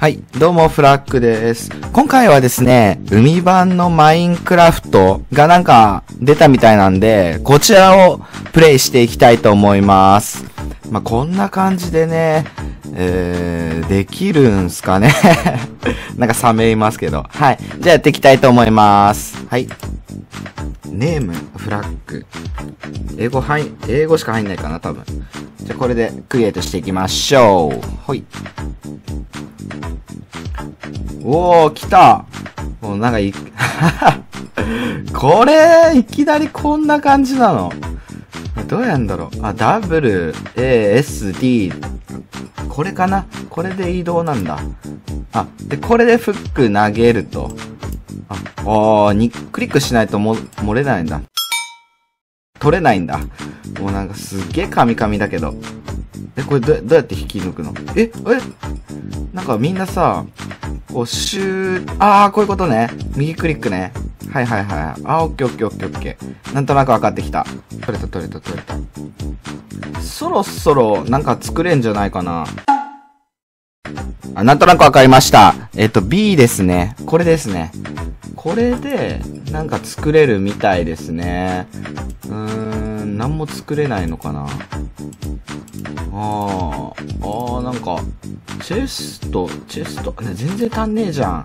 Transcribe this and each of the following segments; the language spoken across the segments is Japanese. はい、どうもフラッグです。今回はですね、海版のマインクラフトがなんか出たみたいなんで、こちらをプレイしていきたいと思います。まあ、こんな感じでね、できるんすかねなんかサメいますけど。はい。じゃあやっていきたいと思います。はい。ネーム、フラッグ。英語しか入んないかな、多分。じゃあこれでクリエイトしていきましょう。ほい。おー、来た。もうなんかこれ、いきなりこんな感じなの。どうやんだろう。あ、W、A、S、D。これかな。これで移動なんだ。あ、で、これでフック投げると。あ、おー、クリックしないと漏れないんだ。取れないんだ。もうなんかすっげえカミカミだけど。え、これどうやって引き抜くの？なんかみんなさ、こう、こういうことね。右クリックね。はいはいはい。あ、オッケーオッケーオッケーオッケー。なんとなく分かってきた。取れた。そろそろなんか作れんじゃないかな。あ、なんとなく分かりました。B ですね。これですね。これで、なんか作れるみたいですね。なんも作れないのかな。なんか、チェスト、ね、全然足んねえじゃん。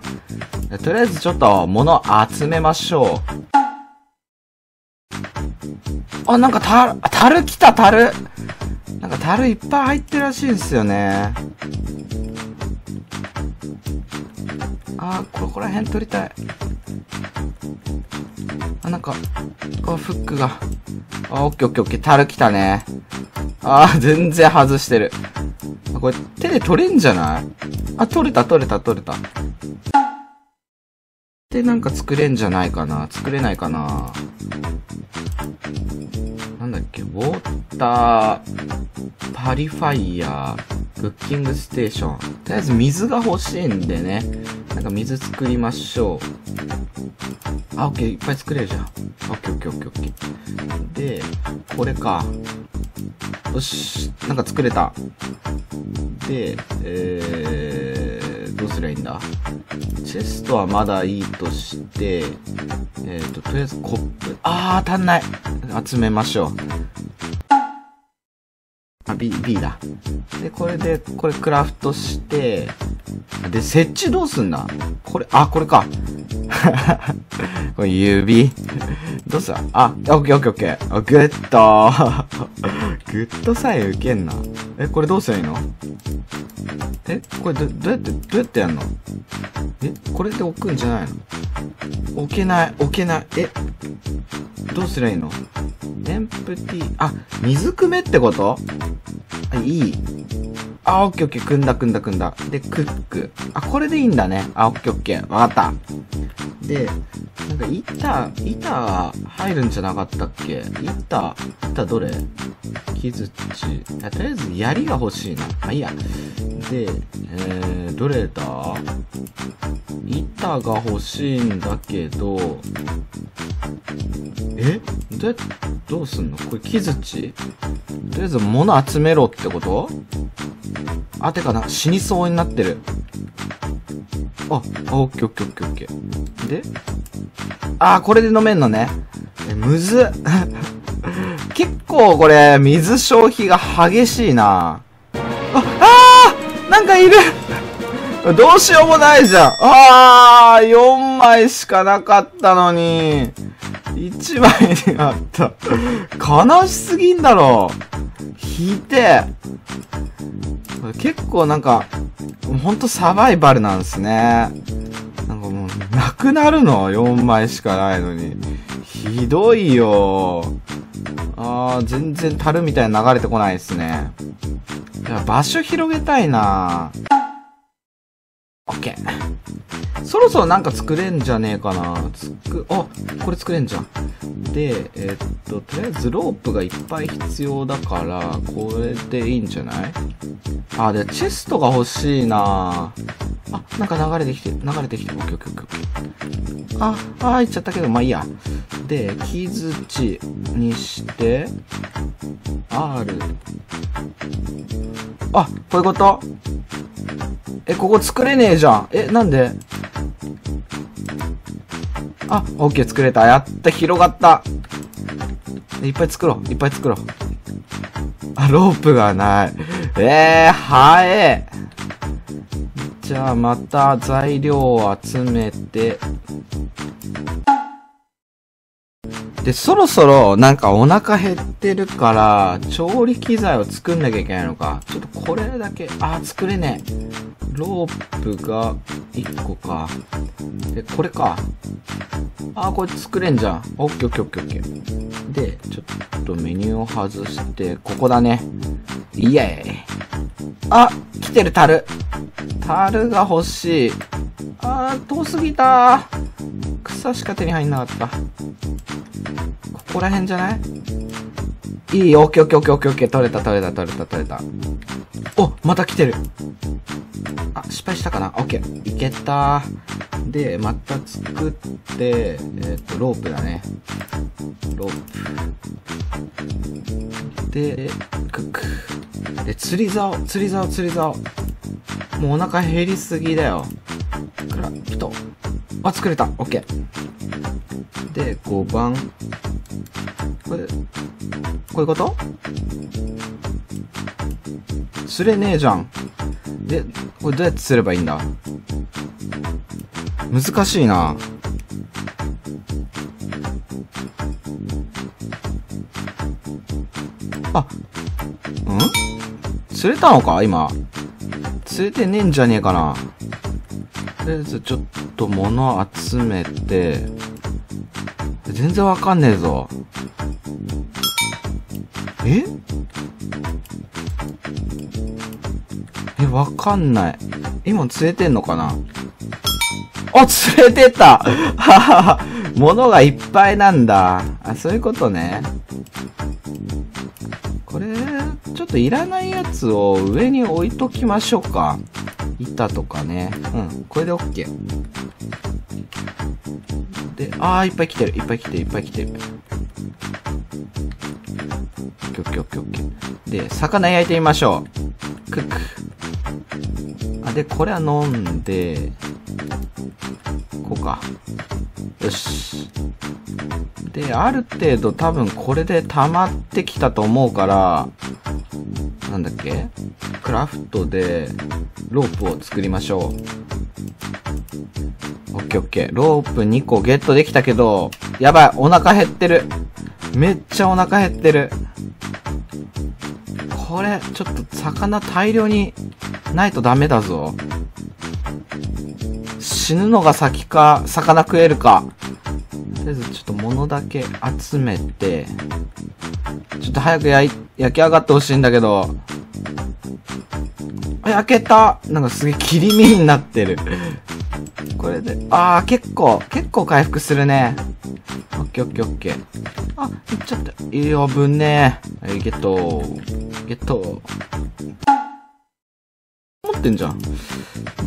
とりあえずちょっと物集めましょう。あ、なんか樽来た、樽。なんか樽いっぱい入ってるらしいんですよね。ここら辺取りたい。なんか、フックが。オッケーオッケーオッケー。樽来たね。全然外してる。これ、手で取れんじゃない？取れた。で、なんか作れんじゃないかな。作れないかな。なんだっけ、ウォーター、パリファイヤー、クッキングステーション。とりあえず水が欲しいんでね。なんか水作りましょう。オッケー、いっぱい作れるじゃん。オッケー。で、これか。よし、なんか作れた。で、どうすりゃいいんだ？チェストはまだいいとして、とりあえずコップ。足んない。集めましょう。B だ。で、これで、これクラフトして、で、設置どうすんだ？これ、これか。これ指。どうする？オッケー。グッドー。グッドさえ受けんな。これどうすりゃいいの？これどうやってやんの？これで置くんじゃないの？置けない。どうすりゃいいの？エンプティ、水汲めってこと？いい。オッケーオッケー、組んだ。で、クック。これでいいんだね。オッケー。わかった。で、なんか板入るんじゃなかったっけ？板どれ？木づち。とりあえず槍が欲しいな。いいや。で、どれだ？板が欲しいんだけど、どうすんの？これ木づち？とりあえず物集めろってこと？てかな、死にそうになってる。オッケー。で、これで飲めんのね。むずっ。結構これ、水消費が激しいな。なんかいる。どうしようもないじゃん。4枚しかなかったのに。1枚になった。悲しすぎんだろう。引いて。結構なんか、ほんとサバイバルなんですね。なんかもう、なくなるの ?4 枚しかないのに。ひどいよ。全然樽みたいに流れてこないですね。場所広げたいな。オッケー。そろそろなんか作れんじゃねえかな。あ、これ作れんじゃん。で、とりあえずロープがいっぱい必要だから、これでいいんじゃない？あ、で、チェストが欲しいなぁ。あ、なんか流れてきて、オッケーオッケーオッケー。あ、いっちゃったけど、まあいいや。で、木槌にして、R。あ、こういうこと？え、ここ作れねえじゃん。え、なんで？あ、オッケー作れた。やった、広がった。いっぱい作ろう。あ、ロープがない。はえ。じゃあ、また材料を集めて。で、そろそろなんかお腹減ってるから、調理機材を作んなきゃいけないのか。ちょっとこれだけ、作れねえ。ロープが1個か。で、これか。これ作れんじゃん。オッケーオッケーオッケーオッケー。で、ちょっとメニューを外して、ここだね。イエーイ。来てる樽。樽が欲しい。遠すぎた。草しか手に入んなかった。ここら辺じゃない？いい、オッケーオッケーオッケーオッケーオッケー、取れた。お、また来てる。失敗したかな？オッケー、いけた。で、また作って、ロープだね。ロープ。で、クック。で、釣り竿。もうお腹減りすぎだよ。クラッと。作れた。オッケー。で、5番。こういうこと？釣れねえじゃん。で、これどうやって釣ればいいんだ？難しいな。釣れたのか？今。釣れてねえんじゃねえかな。とりあえずちょっと物集めて、全然わかんねえぞ。え、わかんない。今釣れてんのかな？釣れてた物がいっぱいなんだ。そういうことね。これ、ちょっといらないやつを上に置いときましょうか。板とかね。これで OK。で、いっぱい来てる。いっぱい来てる。OK。で、魚焼いてみましょう。クック。で、これは飲んで、こうか。よし。で、ある程度多分これで溜まってきたと思うから、なんだっけ？クラフトでロープを作りましょう。OK。ロープ2個ゲットできたけど、やばい、お腹減ってる。めっちゃお腹減ってる。これ、ちょっと魚大量にないとダメだぞ。死ぬのが先か、魚食えるか。とりあえずちょっと物だけ集めて、ちょっと早く焼き上がってほしいんだけど。焼けた。なんかすげえ切り身になってる。これで、結構回復するね。オッケーオッケーオッケー。いっちゃった。いや、危ねえ。ゲット。持ってんじゃん。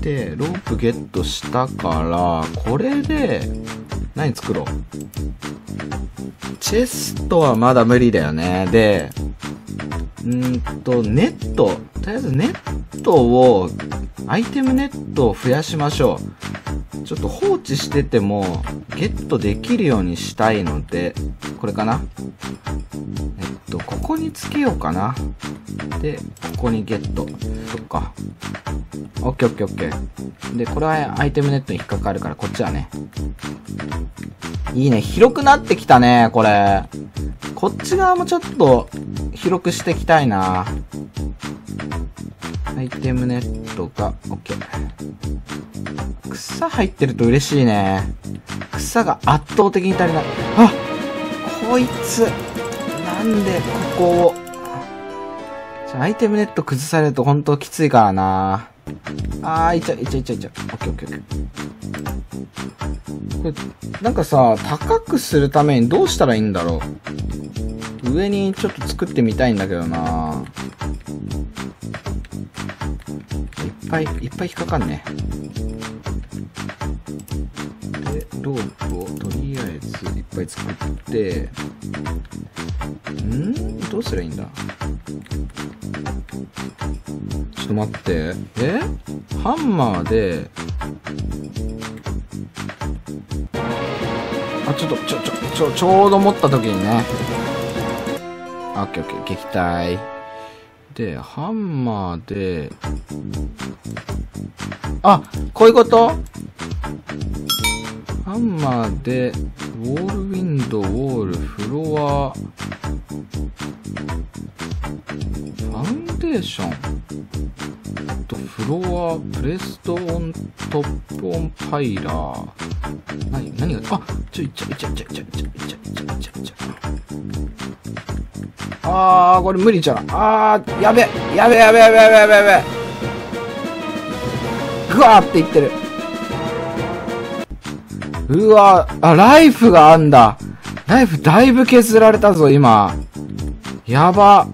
で、ロープゲットしたから、これで、何作ろう？チェストはまだ無理だよね。で、ネット。とりあえずアイテムネットを増やしましょう。ちょっと放置してても、ゲットできるようにしたいので、これかな？ここにつけようかな。で、ここにゲット。そっか。OK。で、これはアイテムネットに引っかかるから、こっちはね。いいね。広くなってきたね、これ。こっち側もちょっと広くしていきたいな。アイテムネットが、OK。草入ってると嬉しいね。草が圧倒的に足りない。こいつ、なんでここを。アイテムネット崩されると本当きついからな。あー、いっちゃう、いっちゃう、いっちゃう、いっちゃう。オッケー、オッケー、オッケー。これ、なんかさ、高くするためにどうしたらいいんだろう。上にちょっと作ってみたいんだけどな。いっぱいいっぱい引っかかんね。で、ロープをとりあえずいっぱい作って、ん？どうすりゃいいんだ？ちょっと待って。え？ハンマーで、あ、ちょっと、ちょうど持った時にね。オッケーオッケー、撃退。で、ハンマーで、あ、こういうこと？ハンマーで、ウォールウィンド、ウォール、フロア、ファウンデーション、とフロア、プレストオン、トップオンパイラー。何が、あ、あー、これ無理じゃん。あー、やべえやべえやべえやべえやべえやべえ、ぐわーっていってる。うわー、あ、ライフがあんだ。ライフだいぶ削られたぞ今。やば。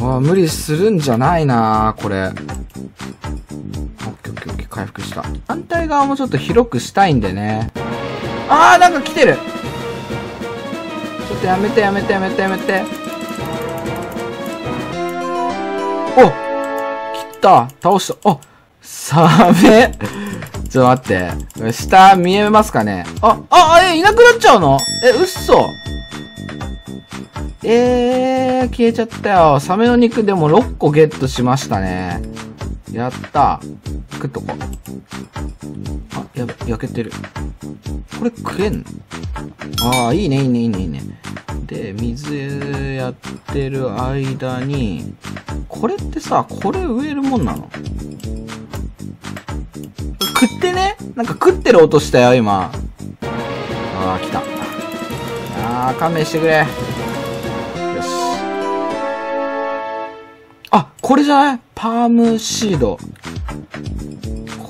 あ、無理するんじゃないなこれ。オッケーオッケーオッケー、回復した。反対側もちょっと広くしたいんでね。あー、なんか来てる。やめてやめてやめてやめて。お、来た、倒した。あ、サメちょっと待って、下見えますかね。いなくなっちゃうの。うっそ。消えちゃったよ。サメの肉でも6個ゲットしましたね。やったー。食っとこう。あ、やべ、焼けてる。これ食えんの？ああ、いいね、いいね、いいね、いいね。で、水やってる間に、これってさ、これ植えるもんなの？食ってね？なんか食ってる音したよ、今。ああ、来た。ああ、勘弁してくれ。よし。あ、これじゃない？パームシード。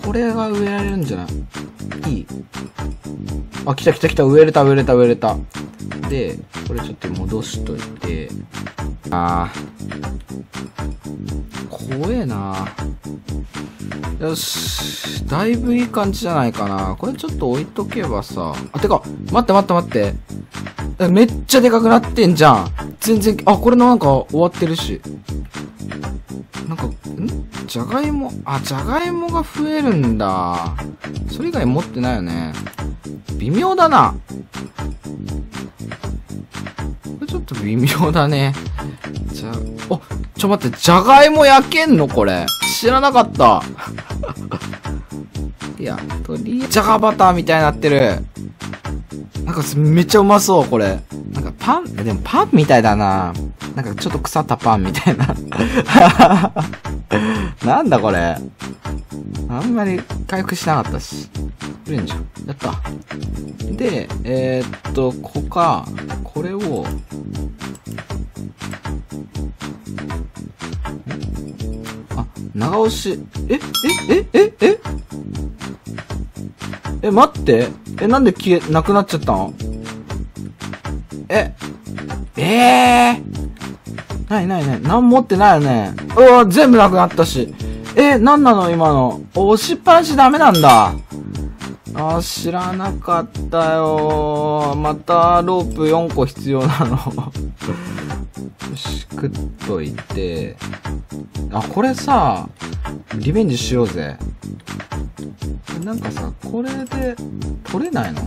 これが植えられるんじゃない？いい。あ、来た来た来た、植えれた植えれた植えれた。で、これちょっと戻しといて。あー、怖えな。よし、だいぶいい感じじゃないかな。これちょっと置いとけばさ。あ、てか、待って待って待って、めっちゃでかくなってんじゃん。全然、あ、これなんか終わってるし。なんか、じゃがいも、あ、じゃがいもが増えるんだ。それ以外持ってないよね。微妙だな。これちょっと微妙だね。お、ちょ待って、じゃがいも焼けんのこれ。知らなかった。いや、とりあえず、じゃがバターみたいになってる。なんかめっちゃうまそう、これ。なんかパン、でもパンみたいだな。なんかちょっと腐ったパンみたいな。なんだこれ。あんまり回復しなかったし。ブレンジャー。やった。で、これを、あ、長押し。待って。なんでなくなっちゃったの？ない。なんも持ってないよね。うわ、全部なくなったし。なんなの今の。押しっぱなしダメなんだ。あー、知らなかったよー。また、ロープ4個必要なの。よし、食っといて。あ、これさ、リベンジしようぜ。なんかさ、これで、取れないの？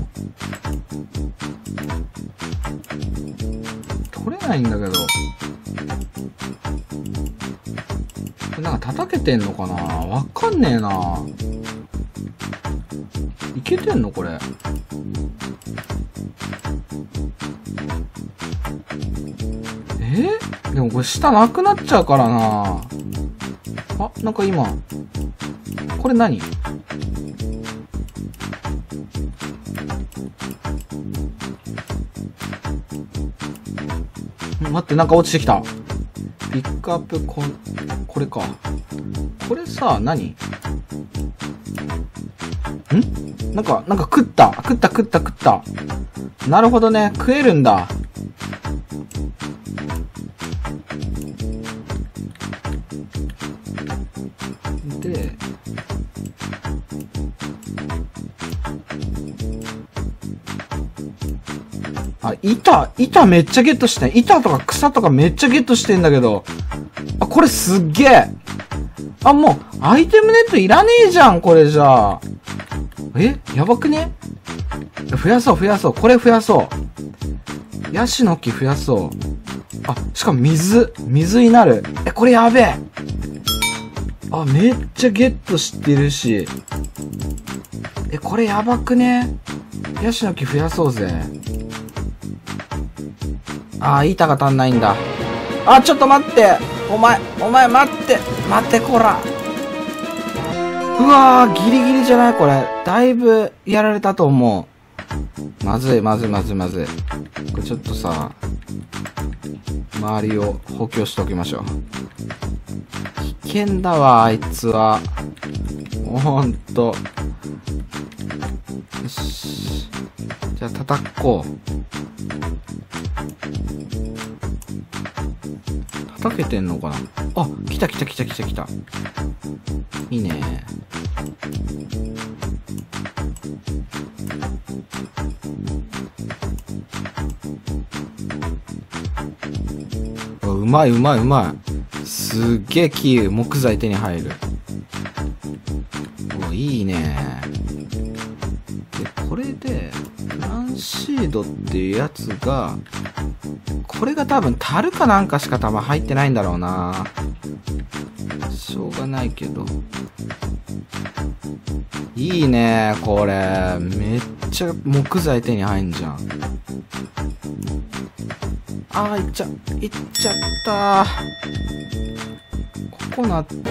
取れないんだけど。なんか叩けてんのかな？わかんねえな。いけてんのこれ。でもこれ下なくなっちゃうからな。あ、なんか今。これ何？待って、なんか落ちてきた。ピックアップこれか。これさ、何？ん？なんか食った。なるほどね。食えるんだ。で、あ、板めっちゃゲットしてん。板とか草とかめっちゃゲットしてんだけど。あ、これすっげえ。あ、もう、アイテムネットいらねえじゃん、これじゃあ。え？やばくね？増やそう。これ増やそう。ヤシの木増やそう。あ、しかも水になる。え、これやべえ。あ、めっちゃゲットしてるし。え、これやばくね？ヤシの木増やそうぜ。あー、板が足んないんだ。あ、ちょっと待って。お前待って、こら。うわー、ギリギリじゃないこれ。だいぶやられたと思う。まずい。これちょっとさ、周りを補強しておきましょう。危険だわ、あいつは。ほんと。よし。じゃあ、叩こう。叩けてんのかな？あ、来た。いいね。うまい。すっげえ木、木材手に入る。お、いいね。で、これで、ランシードっていうやつが、これが多分樽かなんかしか多分入ってないんだろうな。しょうがないけど。いいね、これ。めっちゃ木材手に入んじゃん。あー、いっちゃった。ココナッツ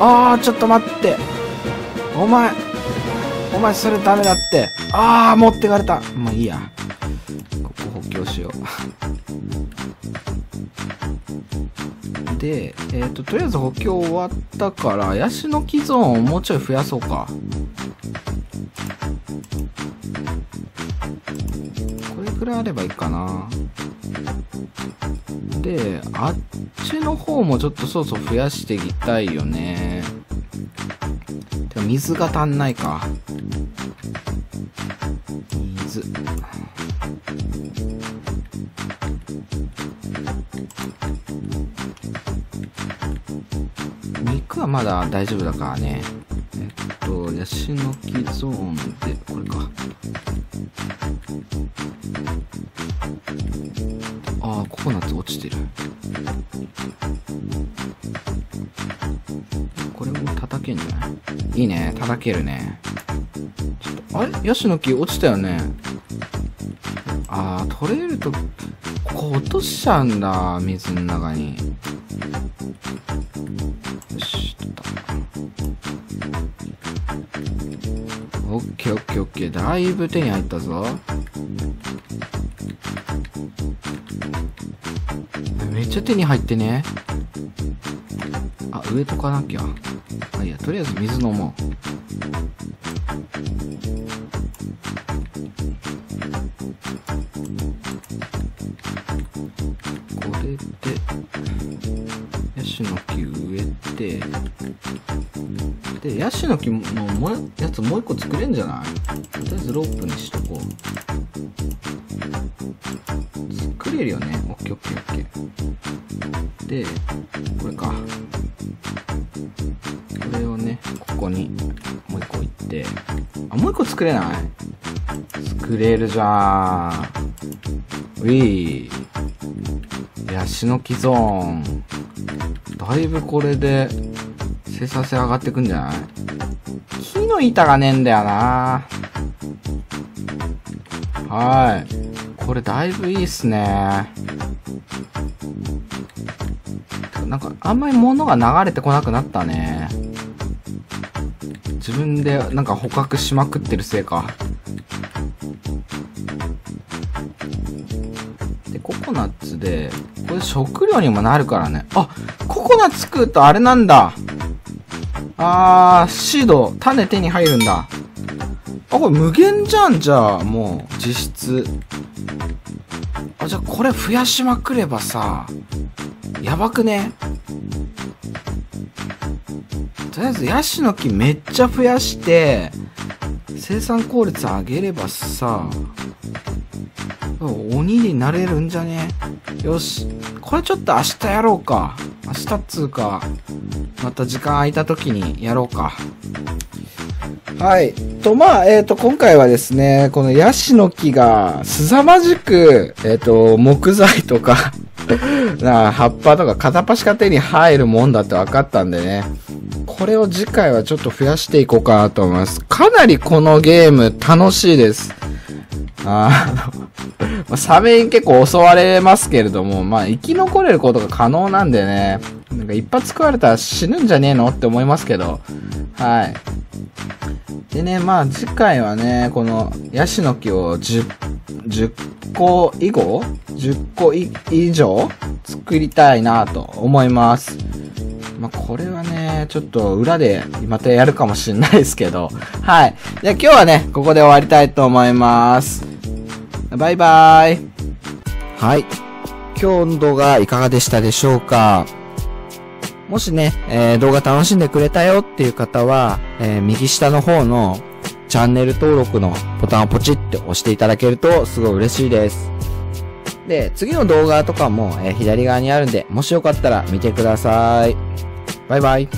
が、あー、ちょっと待って。お前それダメだって。あー、持ってかれた。まあいいや。ここ補強しよう。で、とりあえず補強終わったから、ヤシの木ゾーンをもうちょい増やそうか。これくらいあればいいかな。で、あっちの方もちょっとそうそう増やしていきたいよね。でも水が足んないか。水。肉はまだ大丈夫だからね。ヤシの木ゾーンで、これか。ああ、ココナッツ落ちてる。これも叩けんじゃない？いいね、叩けるね。ちょっと、あれ？ヤシの木落ちたよね。ああ、取れると、ここ落としちゃうんだ、水の中に。よし、取った。オッケー。だいぶ手に入ったぞ。めっちゃ手に入ってね。あ、植えとかなきゃ。あ、いや、とりあえず水飲もう。これでヤシの木植えて、でヤシの木のやつもう一個作れんじゃない？とりあえずロープにしとこう。作れるよね。オッケー。で、これか。これをね、ここにもう一個置いて。あ、もう一個作れない？作れるじゃん。ういー。ヤシの木ゾーン。だいぶこれで生産性上がってくんじゃない？木の板がねえんだよな。はい。これだいぶいいっすね。なんかあんまり物が流れてこなくなったね。自分でなんか捕獲しまくってるせいか。で、ココナッツで、これ食料にもなるからね。あ、ココナッツ食うとあれなんだ。シード、種手に入るんだ。あ、これ無限じゃん、じゃあ、もう、実質。あ、じゃあこれ増やしまくればさ、やばくね？とりあえず、ヤシの木めっちゃ増やして、生産効率上げればさ、鬼になれるんじゃね？よし。これちょっと明日やろうか。明日っつうか、また時間空いた時にやろうか。はい。今回はですね、このヤシの木が凄まじく、木材とか、葉っぱとか片っ端から手に入るもんだって分かったんでね。これを次回はちょっと増やしていこうかなと思います。かなりこのゲーム楽しいです。サメに結構襲われますけれども、まあ生き残れることが可能なんでね、なんか一発食われたら死ぬんじゃねえのって思いますけど、はい。でね、まあ次回はね、このヤシの木を10個以上作りたいなと思います。まあこれはね、ちょっと裏でまたやるかもしれないですけど、はい。じゃあ今日はね、ここで終わりたいと思います。バイバーイ。はい。今日動画いかがでしたでしょうか？もしね、動画楽しんでくれたよっていう方は、右下の方のチャンネル登録のボタンをポチって押していただけるとすごい嬉しいです。で、次の動画とかも、左側にあるんで、もしよかったら見てください。バイバイ。